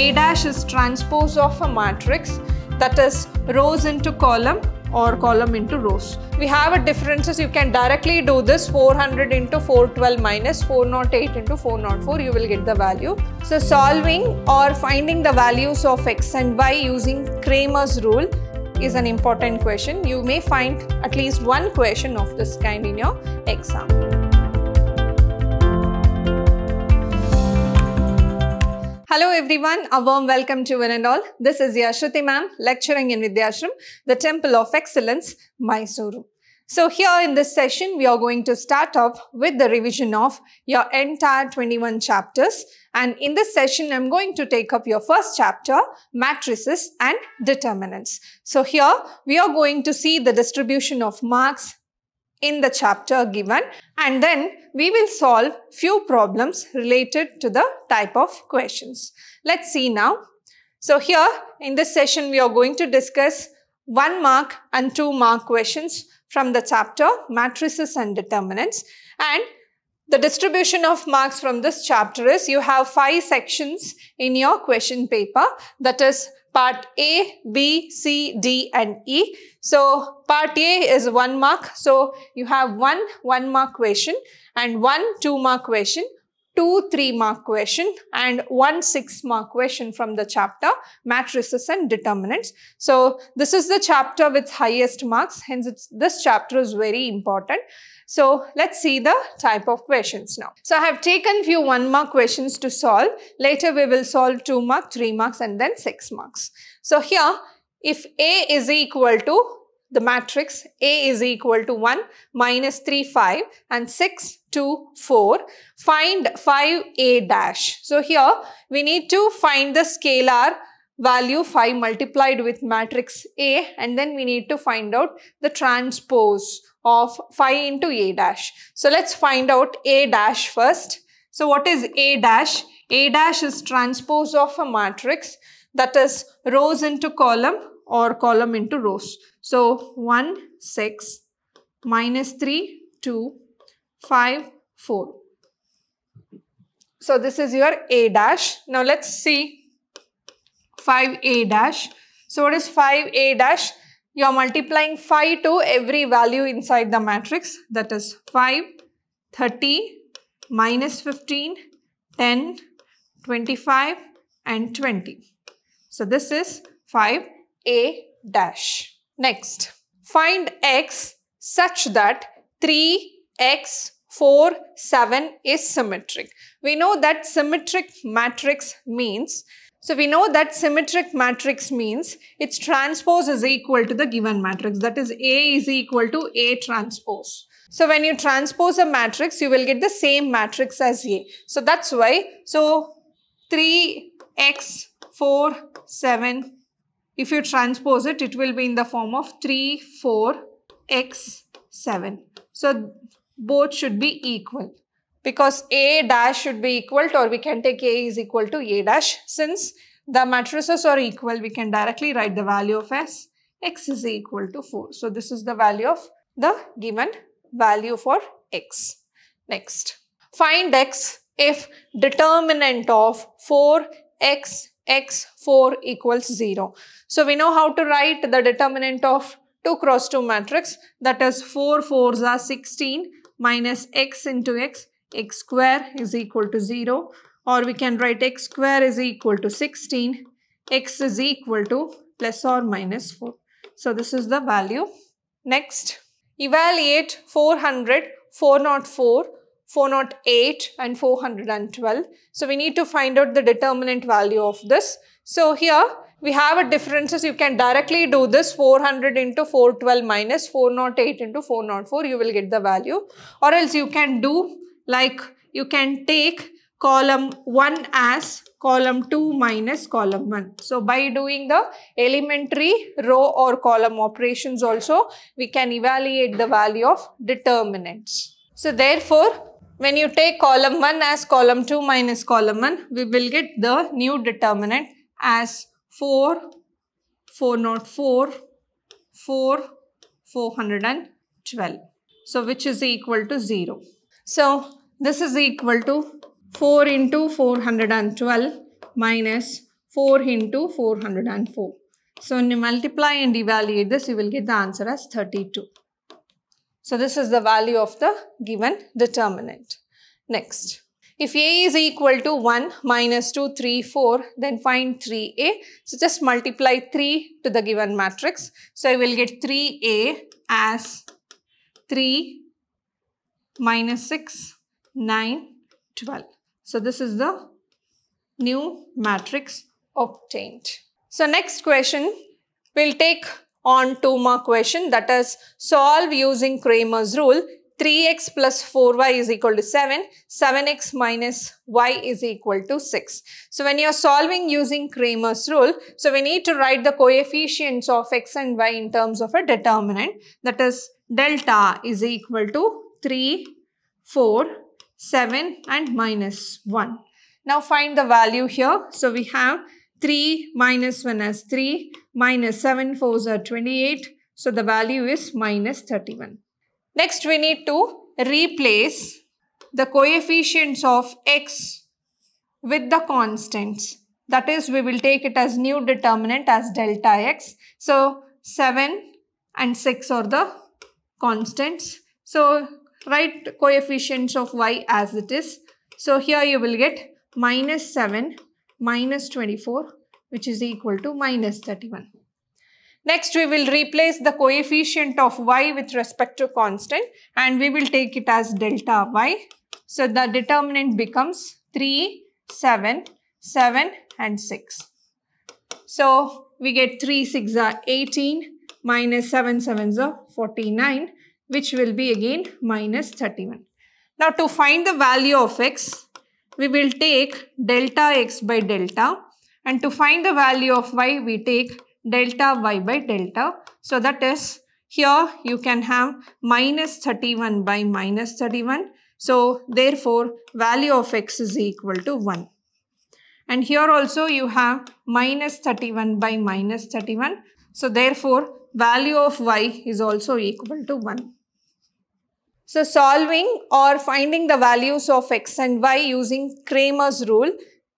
A dash is transpose of a matrix, that is rows into column or column into rows. We have a differences, you can directly do this 400 into 412 minus 408 into 404, you will get the value. So solving or finding the values of x and y using Cramer's rule is an important question. You may find at least one question of this kind in your exam. Hello everyone, a warm welcome to one and all. This is M S Shruthi ma'am lecturing in Vidyashram, the Temple of Excellence, Mysuru. So here in this session, we are going to start off with the revision of your entire 21 chapters. And in this session, I'm going to take up your first chapter, matrices and determinants. So here we are going to see the distribution of marks in the chapter given, and then we will solve few problems related to the type of questions. Let's see now. So here in this session, we are going to discuss 1 mark and 2 mark questions from the chapter matrices and determinants, and the distribution of marks from this chapter is you have 5 sections in your question paper, that is part A, B, C, D and E. So part A is 1 mark. So you have one 1 mark question and 1 2 mark question, 2 3 mark question and 1 6 mark question from the chapter matrices and determinants. So this is the chapter with highest marks, hence this chapter is very important. So let's see the type of questions now. So I have taken few 1 mark questions to solve. Later we will solve 2 mark, 3 marks and then 6 marks. So here if A is equal to the matrix, A is equal to 1, minus 3, 5 and 6, 2, 4. Find 5A dash. So here we need to find the scalar value 5 multiplied with matrix A, and then we need to find out the transpose of 5 into A dash. So let's find out A dash first. So what is A dash? A dash is transpose of a matrix, that is rows into column or column into rows. So 1, 6, minus 3, 2, 5, 4. So this is your A dash. Now let's see 5A dash. So what is 5A dash? You are multiplying 5 to every value inside the matrix, that is 5, 30, minus 15, 10, 25 and 20. So this is 5A dash. Next, find x such that 3x, 4, 7 is symmetric. We know that symmetric matrix means, its transpose is equal to the given matrix, that is A is equal to A transpose. So when you transpose a matrix, you will get the same matrix as A. So that's why, so 3x, 4, 7, if you transpose it, it will be in the form of 3, 4, x, 7. So both should be equal because A dash should be equal to, or we can take A is equal to A dash. Since the matrices are equal, we can directly write the value of S. X is equal to 4. So this is the value of the given value for x. Next, find x if determinant of 4x x 4 equals 0. So we know how to write the determinant of 2 cross 2 matrix, that is 4 4s are 16 minus x into x square is equal to 0, or we can write x square is equal to 16, x is equal to plus or minus 4. So this is the value. Next, evaluate 400, 404, 408 and 412. So we need to find out the determinant value of this. So here we have a differences. You can directly do this 400 into 412 minus 408 into 404. You will get the value, or else you can do like you can take column 1 as column 2 minus column 1. So by doing the elementary row or column operations also, we can evaluate the value of determinants. So therefore, when you take column 1 as column 2 minus column 1, we will get the new determinant as 4, 404, 4, 412. So which is equal to 0. So this is equal to 4 into 412 minus 4 into 404. So when you multiply and evaluate this, you will get the answer as 32. So this is the value of the given determinant. Next, if A is equal to 1, minus 2, 3, 4, then find 3A. So just multiply 3 to the given matrix. So I will get 3A as 3 minus 6, 9, 12. So this is the new matrix obtained. So next question, we'll take on 2 mark question, that is solve using Cramer's rule. 3x plus 4y is equal to 7, 7x minus y is equal to 6. So when you are solving using Cramer's rule, so we need to write the coefficients of x and y in terms of a determinant, that is delta is equal to 3, 4, 7 and minus 1. Now find the value here. So we have 3 minus 1 as 3, minus 7, 4s are 28. So the value is minus 31. Next, we need to replace the coefficients of x with the constants. That is, we will take it as new determinant as delta x. So 7 and 6 are the constants. So write coefficients of y as it is. So here you will get minus 7 minus 24, which is equal to minus 31. Next, we will replace the coefficient of y with respect to constant and we will take it as delta y. So the determinant becomes 3, 7, 7 and 6. So we get 3, 6 are 18 minus 7, 7 are 49, which will be again minus 31. Now to find the value of x, we will take delta x by delta, and to find the value of y, we take delta y by delta. So that is, here you can have minus 31 by minus 31. So therefore, value of x is equal to 1. And here also you have minus 31 by minus 31. So therefore, value of y is also equal to 1. So solving or finding the values of x and y using Cramer's rule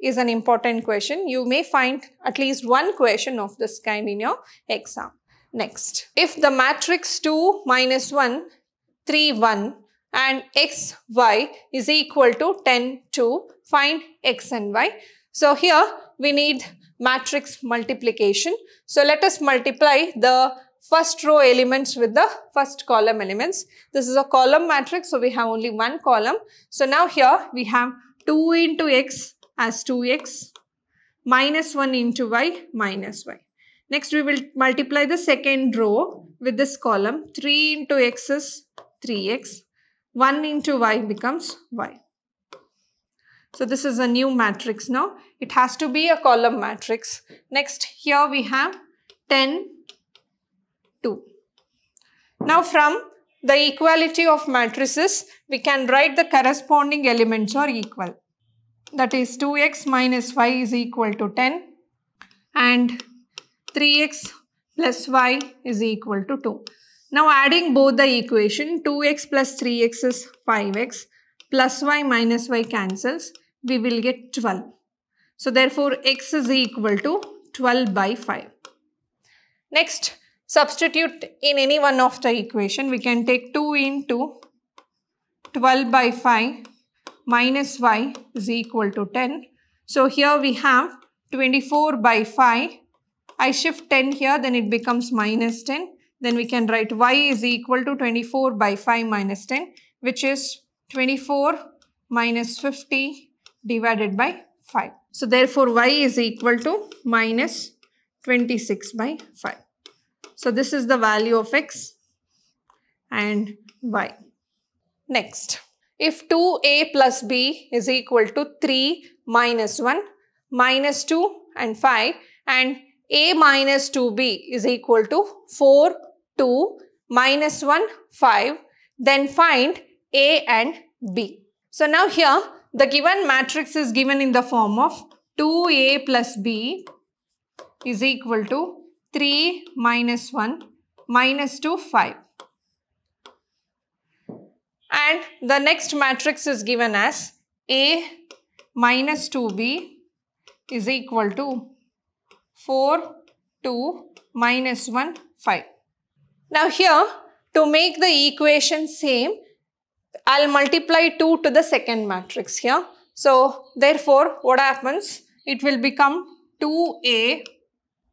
is an important question. You may find at least one question of this kind in your exam. Next, if the matrix 2, minus 1, 3, 1 and x, y is equal to 10, 2, find x and y. So here we need matrix multiplication. So let us multiply the first row elements with the first column elements. This is a column matrix, so we have only one column. So now here we have 2 into x as 2x, minus 1 into y, minus y. Next, we will multiply the second row with this column. 3 into x is 3x, 1 into y becomes y. So this is a new matrix now. It has to be a column matrix. Next, here we have 10, 2. Now from the equality of matrices, we can write the corresponding elements are equal. That is 2x minus y is equal to 10 and 3x plus y is equal to 2. Now adding both the equation, 2x plus 3x is 5x, plus y minus y cancels, we will get 12. So therefore x is equal to 12 by 5. Next, substitute in any one of the equation. We can take 2 into 12 by 5 minus y is equal to 10. So here we have 24 by 5. I shift 10 here, then it becomes minus 10. Then we can write y is equal to 24 by 5 minus 10, which is 24 minus 50 divided by 5. So therefore y is equal to minus 26 by 5. So this is the value of x and y. Next, if 2a plus b is equal to 3 minus 1, minus 2 and 5, and a minus 2b is equal to 4, 2, minus 1, 5, then find a and b. So now here the given matrix is given in the form of 2a plus b is equal to 3 minus 1 minus 2, 5. And the next matrix is given as A minus 2B is equal to 4, 2, minus 1, 5. Now here, to make the equation same, I'll multiply 2 to the second matrix here. So therefore, what happens? It will become 2a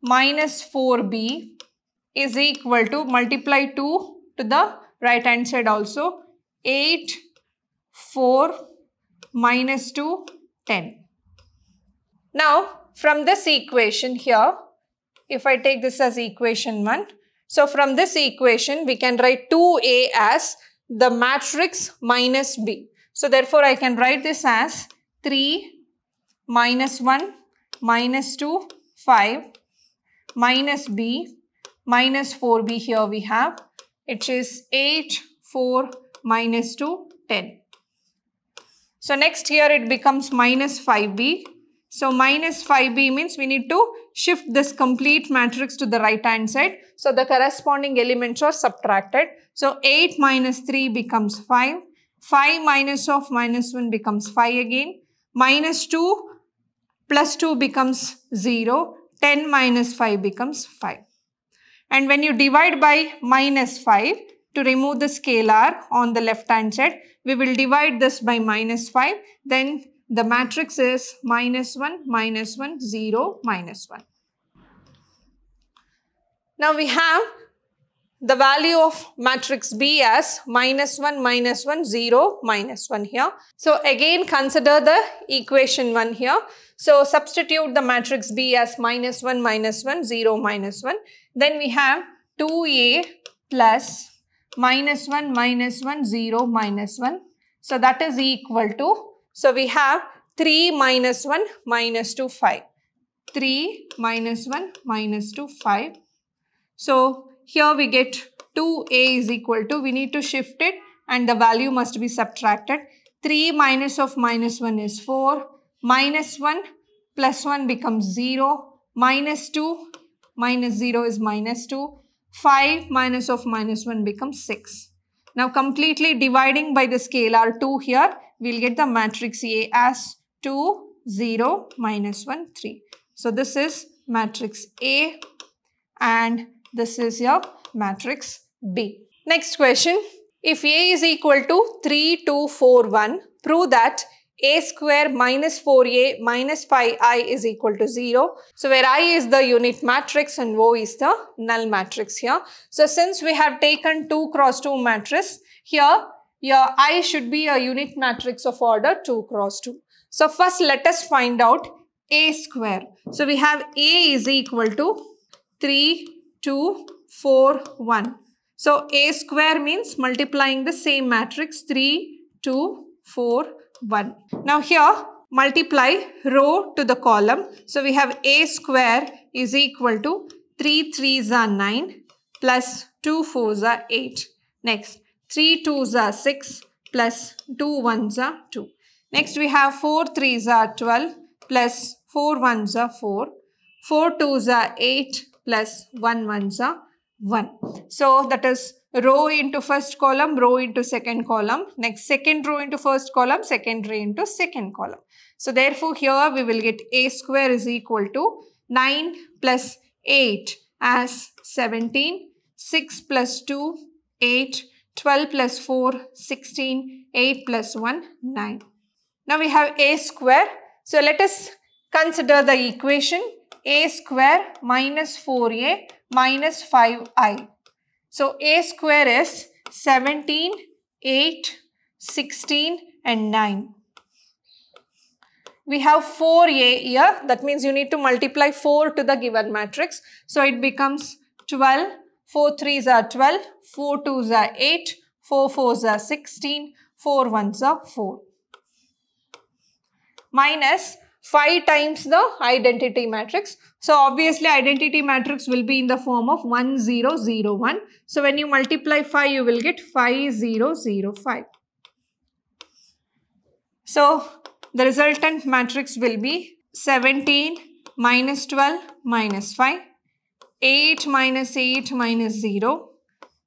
minus 4b is equal to, multiply 2 to the right hand side also, 8, 4, minus 2, 10. Now, from this equation here, if I take this as equation 1, so from this equation, we can write 2a as the matrix minus b. So therefore, I can write this as 3 minus 1 minus 2, 5 minus b minus 4b here we have, which is 8, 4 minus 2, 10. So next here it becomes minus 5b. So minus 5b means we need to shift this complete matrix to the right hand side. So the corresponding elements are subtracted. So 8 minus 3 becomes 5. 5 minus of minus 1 becomes 5 again. Minus 2 plus 2 becomes 0. 10 minus 5 becomes 5. And when you divide by minus 5, to remove the scalar on the left hand side, we will divide this by minus 5. Then the matrix is minus 1, minus 1, 0, minus 1. Now we have the value of matrix B as minus 1, minus 1, 0, minus 1 here. So again consider the equation 1 here. So substitute the matrix B as minus 1, minus 1, 0, minus 1. Then we have 2A plus minus 1, minus 1, 0, minus 1. So that is equal to, so we have 3 minus 1 minus 2, 5. 3 minus 1 minus 2, 5. So here we get 2a is equal to, we need to shift it and the value must be subtracted. 3 minus of minus 1 is 4. Minus 1 plus 1 becomes 0. Minus 2 minus 0 is minus 2. 5 minus of minus 1 becomes 6. Now completely dividing by the scalar 2 here, we'll get the matrix A as 2, 0, minus 1, 3. So this is matrix A and this is your matrix B. Next question. If A is equal to 3, 2, 4, 1, prove that A square minus 4A minus 5I is equal to 0. So where I is the unit matrix and O is the null matrix here. So since we have taken 2 cross 2 matrix, here your I should be a unit matrix of order 2 cross 2. So first let us find out A square. So we have A is equal to 3, 2, 4, 1. So A square means multiplying the same matrix 3, 2, 4, 1. Now here multiply row to the column. So we have A square is equal to 3 3s are 9 plus 2 4s are 8. Next. 3 2s are 6 plus 2 1s are 2. Next we have 4 3s are 12 plus 4 1s are 4. 4 2s are 8 plus 1 1s are 1. So that is row into first column, row into second column. Next second row into first column, second row into second column. So therefore here we will get A square is equal to 9 plus 8 as 17, 6 plus 2, 8, 12 plus 4, 16, 8 plus 1, 9. Now we have A square. So let us consider the equation A square minus 4A minus 5I. So A square is 17, 8, 16 and 9. We have 4A here. That means you need to multiply 4 to the given matrix. So it becomes 12. 4 3s are 12, 4 2s are 8, 4 4s are 16, 4 1s are 4. Minus 5 times the identity matrix. So obviously identity matrix will be in the form of 1 0 0 1. So when you multiply 5 you will get 5 0 0 5. So the resultant matrix will be 17 minus 12 minus 5. 8 minus 0,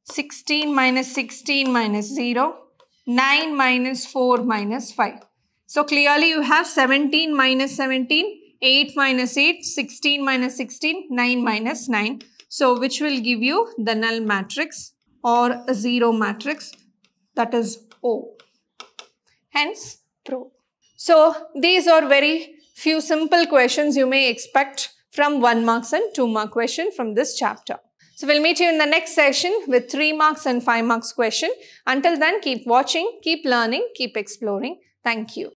16 minus 0, 9 minus 4 minus 5. So clearly you have 17 minus 17, 8 minus 8, 16 minus 16, 9 minus 9. So which will give you the null matrix or a 0 matrix, that is O. Hence pro. So these are very few simple questions you may expect from 1 mark and 2 mark question from this chapter. So we'll meet you in the next session with 3 marks and 5 marks question. Until then, keep watching, keep learning, keep exploring. Thank you.